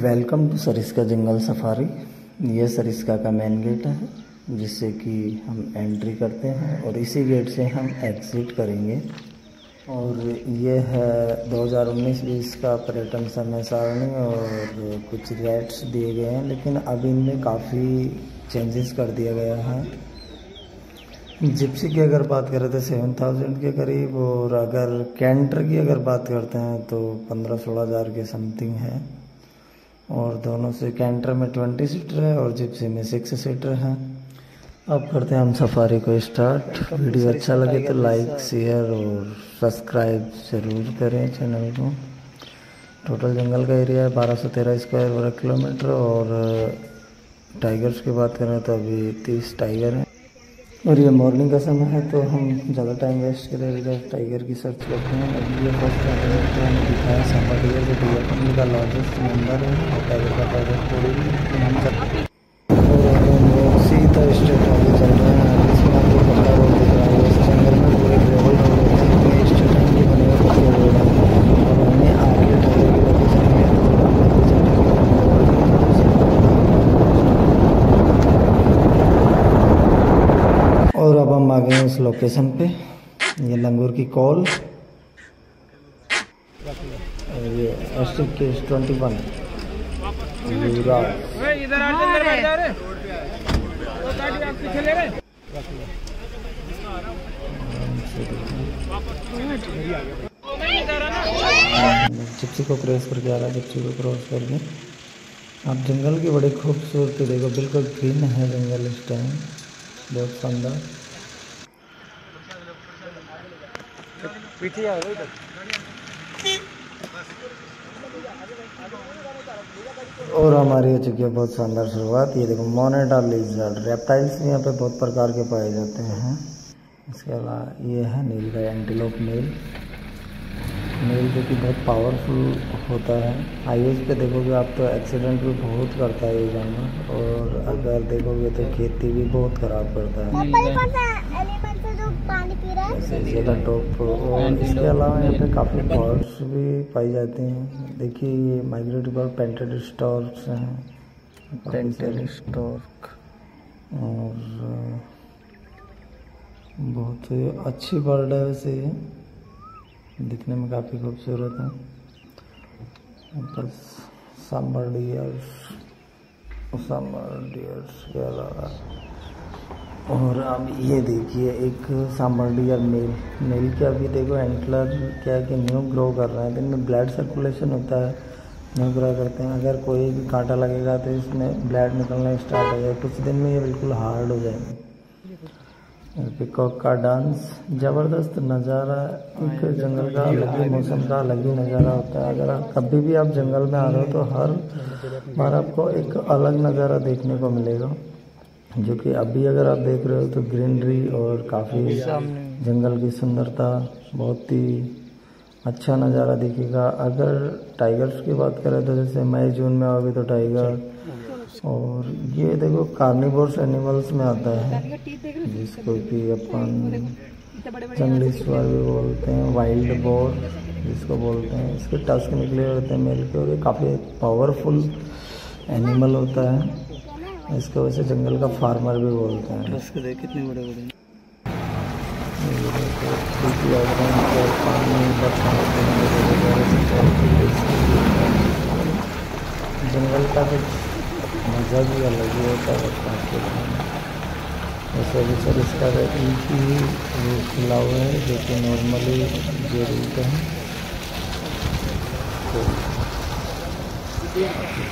Welcome to Sariska jungle safari. ये सरिस्का का main gate है जिससे कि हम एंट्री करते हैं और इसी गेट से हम एग्जिट करेंगे। और ये है 2019-20 का पर्यटन समय सारणी और कुछ रेट्स दिए गए हैं, लेकिन अब इनमें काफ़ी चेंजेस कर दिया गया है। जिप्सी की अगर बात करें तो 7,000 के करीब, और अगर कैंटर की अगर बात करते हैं तो 15-16 हज़ार के समथिंग है। और दोनों से कैंटर में 20 सीटर है और जिप्सी में 6 सीटर है। अब करते हैं हम सफारी को स्टार्ट। वीडियो अच्छा लगे तो लाइक, शेयर और सब्सक्राइब ज़रूर करें चैनल को। टोटल जंगल का एरिया है 1213 स्क्वायर वर्ग किलोमीटर। और टाइगर्स की बात करें तो अभी 30 टाइगर हैं और ये मॉर्निंग का समय है, तो हम ज़्यादा टाइम वेस्ट करें टाइगर की सर्च करते हैं। अभी ये फर्स्ट टाइगर को हमें दिखाया सांबर टियर, जो टीयर का लार्जेस्ट मेंबर है और टाइगर का टाइगर स्टेट आगे चल रहे हैं। इसमें आपको पक्का रोड दिख रहा है, इस जंगल में पूरे ग्रेवल रोड होते हैं, कोई स्टेट आगे बने हुए पक्के रोड है। और हमने आगे टाइगर की लोकेशन में और अब हम आ गए हैं उस लोकेशन पे। ये लंगूर की कॉल, ये STK 21 जिप्सी को क्रॉस करके आ रहा है। जिप्सी को क्रॉस करके आप जंगल की बड़ी खूबसूरती देखो, बिल्कुल ग्रीन है जंगल इस टाइम, बहुत शानदार। पीछे आ गए और हमारी हो चुकी है बहुत शानदार शुरुआत। ये देखो मॉनिटर लिजर्ड, रेप्टाइल्स भी यहाँ पे बहुत प्रकार के पाए जाते हैं। इसके अलावा ये है नीलगाय एंटीलोप मेल, जो कि बहुत पावरफुल होता है। हाईवेज पे देखोगे आप तो एक्सीडेंट भी बहुत करता है ये जानवर, और अगर देखोगे तो खेती भी बहुत खराब करता है टॉप। और इसके अलावा यहाँ पे काफ़ी बर्ड्स भी पाई जाती हैं। देखिए ये माइग्रेटरी बर्ड पेंटेड स्टॉर्क्स हैं, पेंटेड स्टॉर्क, और बहुत अच्छी बर्ड है। वैसे ये दिखने में काफ़ी खूबसूरत है। बस सांबर डियर्स के अलावा, और अब ये देखिए एक सांबर डियर मेल के अभी देखो एंटलर क्या है कि न्यू ग्रो कर रहे हैं। दिन में ब्लड सर्कुलेशन होता है, न्यू ग्रो करते हैं। अगर कोई भी कांटा लगेगा तो इसमें ब्लड निकलना स्टार्ट हो जाएगा, कुछ दिन में ये बिल्कुल हार्ड हो जाएंगे। पिकॉक का डांस, ज़बरदस्त नज़ारा। एक जंगल का अलग ही मौसम का अलग ही नज़ारा होता है। अगर आप कभी भी आप जंगल में आ रहे हो तो हर बार आपको एक अलग नज़ारा देखने को मिलेगा, जो कि अभी अगर आप देख रहे हो तो ग्रीनरी और काफ़ी जंगल की सुंदरता, बहुत ही अच्छा नज़ारा दिखेगा। अगर टाइगर्स की बात करें तो जैसे मई जून में आओगे तो टाइगर, और ये देखो कार्निवोरस एनिमल्स में आता है जिसको कि अपन जंगली सुअर भी बोलते हैं, वाइल्ड बोर जिसको बोलते हैं। इसके टस्क निकले रहते हैं मेल के, और ये काफ़ी पावरफुल एनिमल होता है। इसको वैसे जंगल का फार्मर भी बोलते हैं। कितने बड़े बड़े जंगल का कुछ मज़ा भी अलग ही होता है। सभी सर इसका एक ही रूट खुला हुआ है जो कि नॉर्मली जो रूट है।